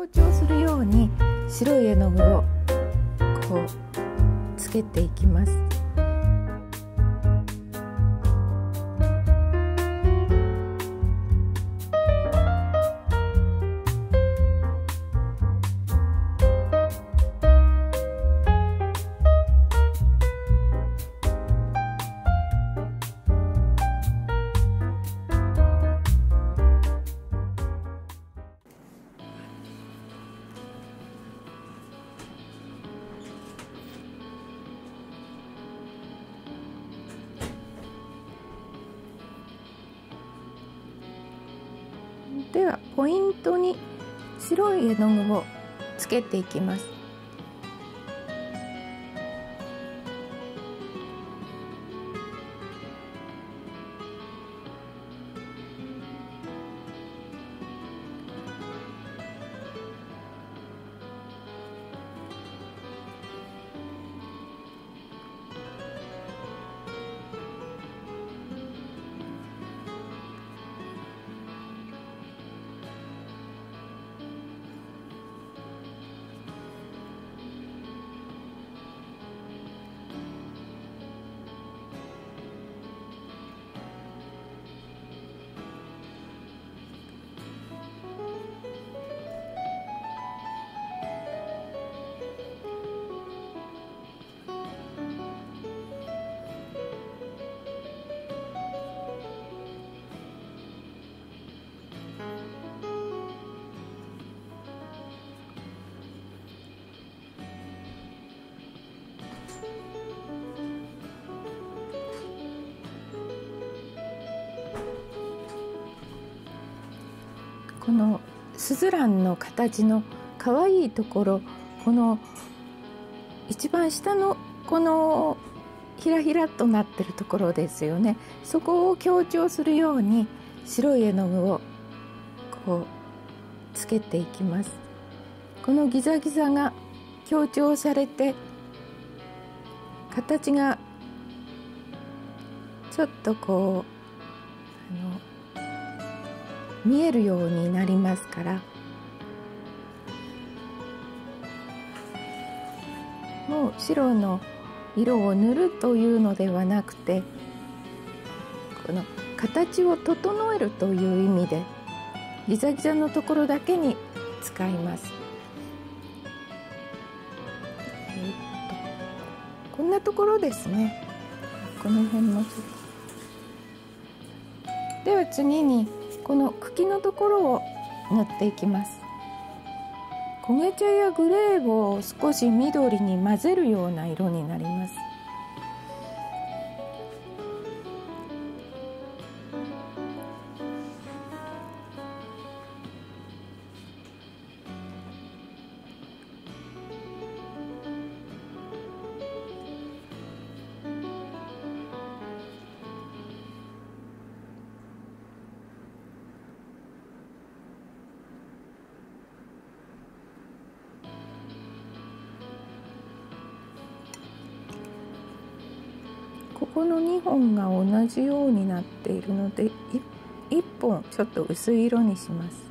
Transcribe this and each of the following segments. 強調するように白い絵の具をこうつけていきます。ではポイントに白い絵の具をつけていきます。このスズランの形のかわいいところ、この一番下のこのひらひらとなってるところですよね。そこを強調するように白い絵の具をこうつけていきます。このギザギザが強調されて形がちょっとこう見えるようになりますから、もう白の色を塗るというのではなくて、この形を整えるという意味でギザギザのところだけに使います。こんなところですね。この辺もちょっと。では次にこの茎のところを塗っていきます。焦げ茶やグレーを少し緑に混ぜるような色になります。この2本が同じようになっているので1本ちょっと薄い色にします。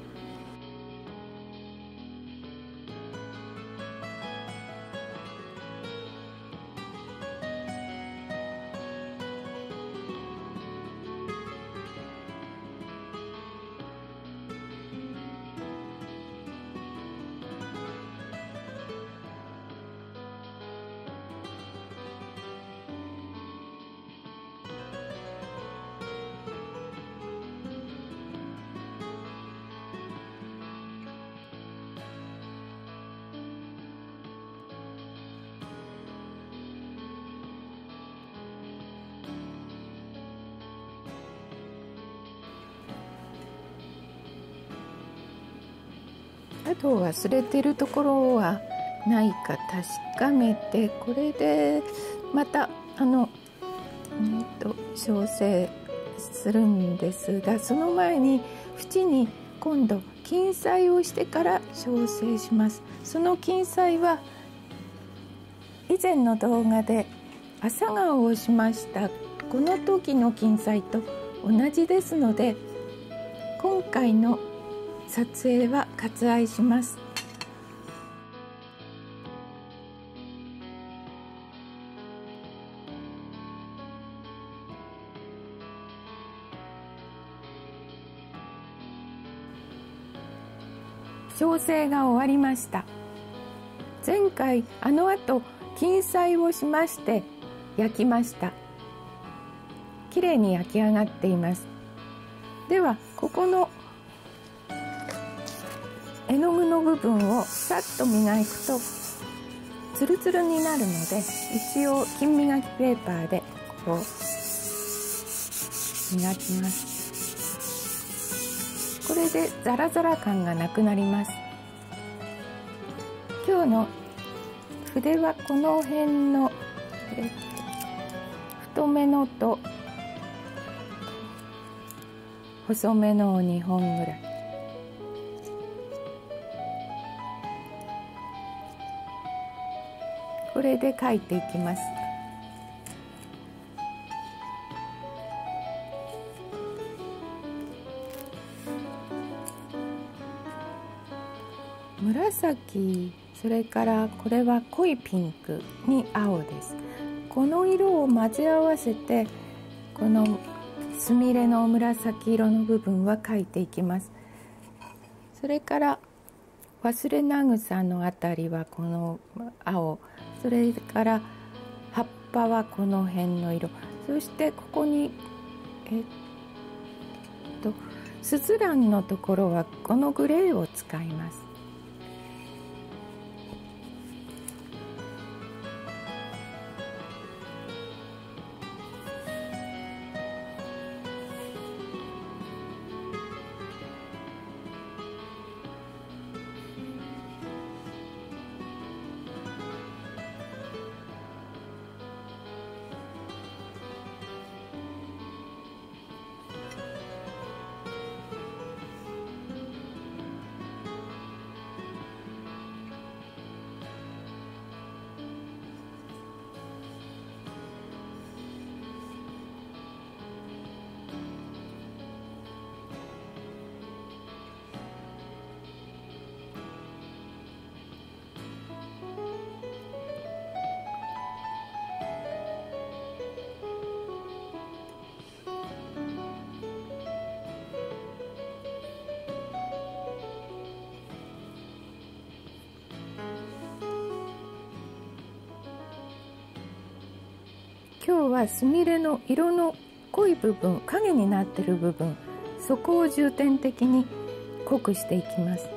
あとは擦れてるところはないか確かめて、これでまた調整するんですが、その前に縁に今度金彩をしてから調整します。その金彩は以前の動画で朝顔をしました。この時の金彩と同じですので今回の撮影は割愛します。調整が終わりました。前回あの後金彩をしまして焼きました。きれいに焼き上がっています。ではここの絵の具の部分をさっと磨くとツルツルになるので、一応金磨きペーパーでこう磨きます。これでザラザラ感がなくなります。今日の筆はこの辺の太めのと細めのを2本ぐらい。これで描いていきます。紫、それからこれは濃いピンクに青です。この色を混ぜ合わせて、このすみれの紫色の部分は描いていきます。それから忘れな草のあたりはこの青。それから葉っぱはこの辺の色、そしてここにスズランのところはこのグレーを使います。今日はすみれの色の濃い部分、影になっている部分、そこを重点的に濃くしていきます。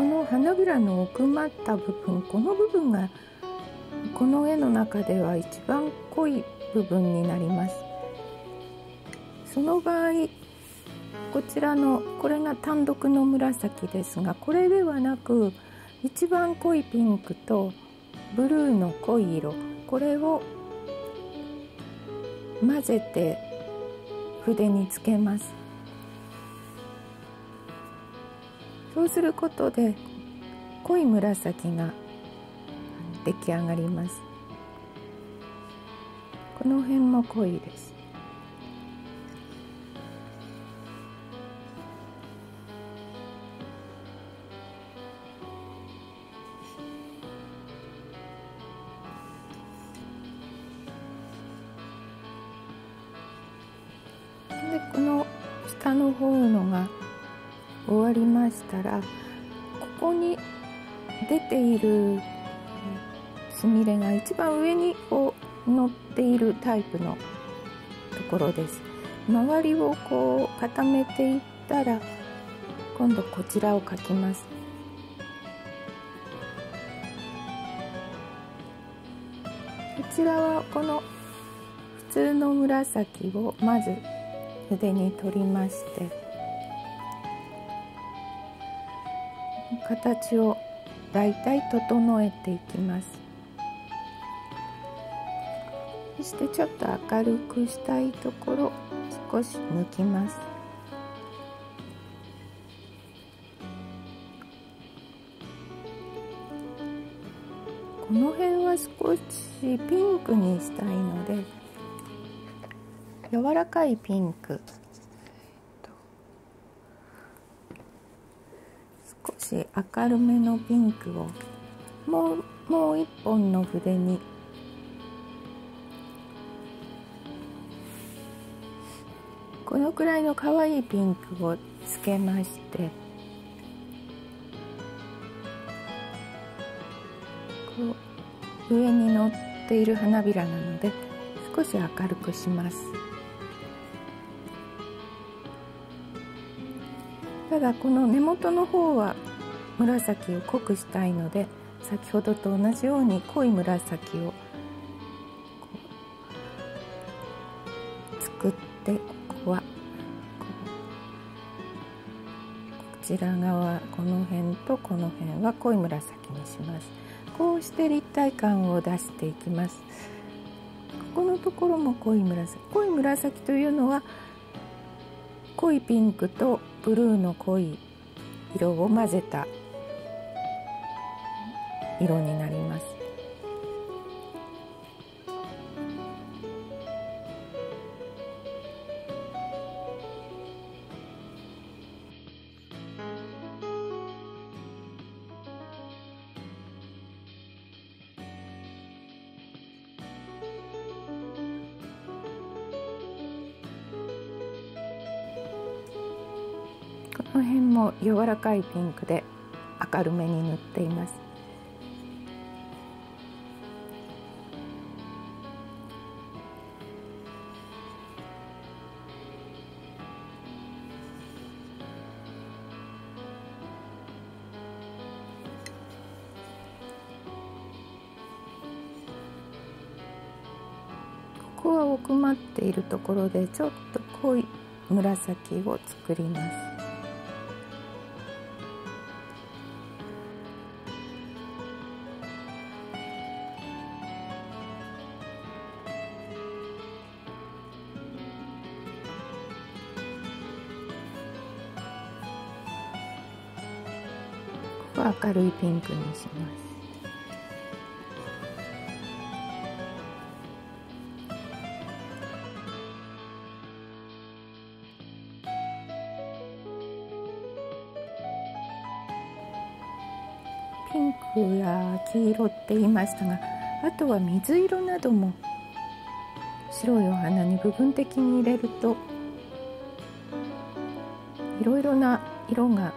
この花びらの奥まった部分、この部分がこの絵の中では一番濃い部分になります。その場合こちらのこれが単独の紫ですが、これではなく一番濃いピンクとブルーの濃い色、これを混ぜて筆につけます。そうすることで濃い紫が出来上がります。この辺も濃いです。で、この下の方のが終わりましたら、ここに出ているスミレが一番上にこう乗っているタイプのところです。周りをこう固めていったら、今度こちらを描きます。こちらはこの普通の紫をまず筆に取りまして、形をだいたい整えていきます。そしてちょっと明るくしたいところ、少し抜きます。この辺は少しピンクにしたいので、柔らかいピンク、少し明るめのピンクをもう一本の筆にこのくらいの可愛いピンクをつけまして、こう上に乗っている花びらなので少し明るくします。ただこの根元の方は紫を濃くしたいので、先ほどと同じように濃い紫を作って、ここはこちら側、この辺とこの辺は濃い紫にします。こうして立体感を出していきます。ここのところも濃い紫、濃い紫というのは濃いピンクとブルーの濃い色を混ぜた色になります。この辺も柔らかいピンクで明るめに塗っています。ここは奥まっているところで、ちょっと濃い紫を作ります。明るいピンクにします。ピンクや黄色って言いましたが、あとは水色なども白いお花に部分的に入れると、いろいろな色が